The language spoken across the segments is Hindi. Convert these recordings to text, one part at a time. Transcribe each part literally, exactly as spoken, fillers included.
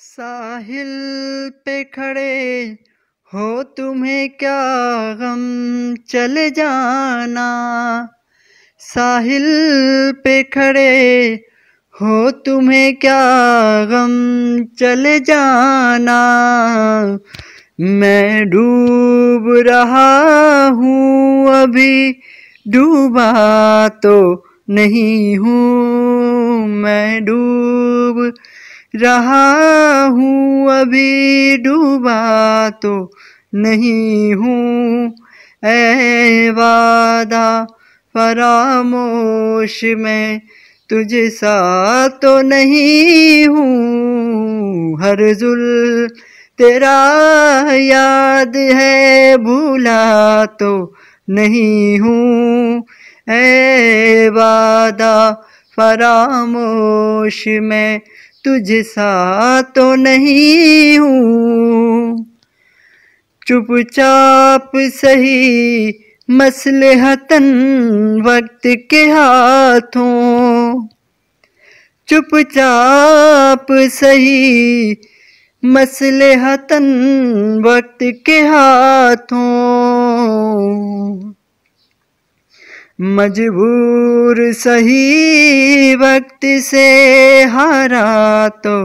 साहिल पे खड़े हो तुम्हें क्या गम चले जाना, साहिल पे खड़े हो तुम्हें क्या गम चले जाना। मैं डूब रहा हूँ अभी डूबा तो नहीं हूँ, मैं डूब रहा हूँ अभी डूबा तो नहीं हूँ। ऐ वादा फरामोश में तुझे सा तो नहीं हूँ, हर जुल्म तेरा याद है भूला तो नहीं हूँ। ऐ वादा फरामोश में तुझे सा तो नहीं हूँ। चुपचाप सही मसलहतन वक्त के हाथों, चुपचाप सही मसलहतन वक्त के हाथों, मजबूर सही वक्त से हारा तो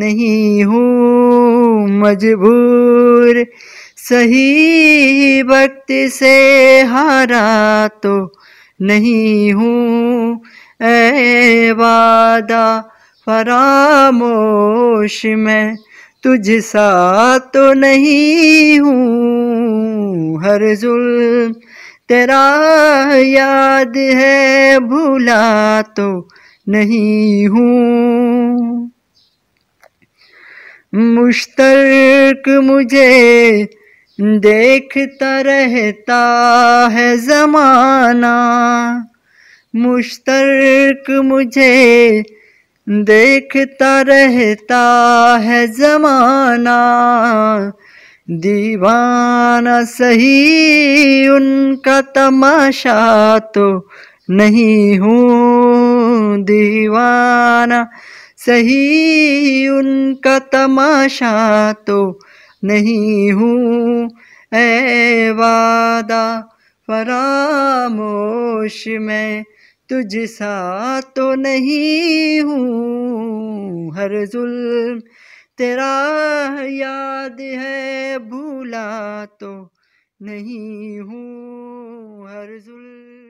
नहीं हूँ, मजबूर सही वक्त से हारा तो नहीं हूँ। ऐ वादा फरामोश मैं तुझ सा तो नहीं हूँ, हर जुल्म तेरा याद है भूला तो नहीं हूँ। मुश्तरक मुझे देखता रहता है ज़माना, मुश्तरक मुझे देखता रहता है ज़माना। दीवाना सही उनका तमाशा तो नहीं हूँ, दीवाना सही उनका तमाशा तो नहीं हूँ। ऐ वादा फरामोश मैं तुझ सा तो नहीं हूँ, हर जुल्म तेरा याद है भूला तो नहीं हूँ, हर जुल्म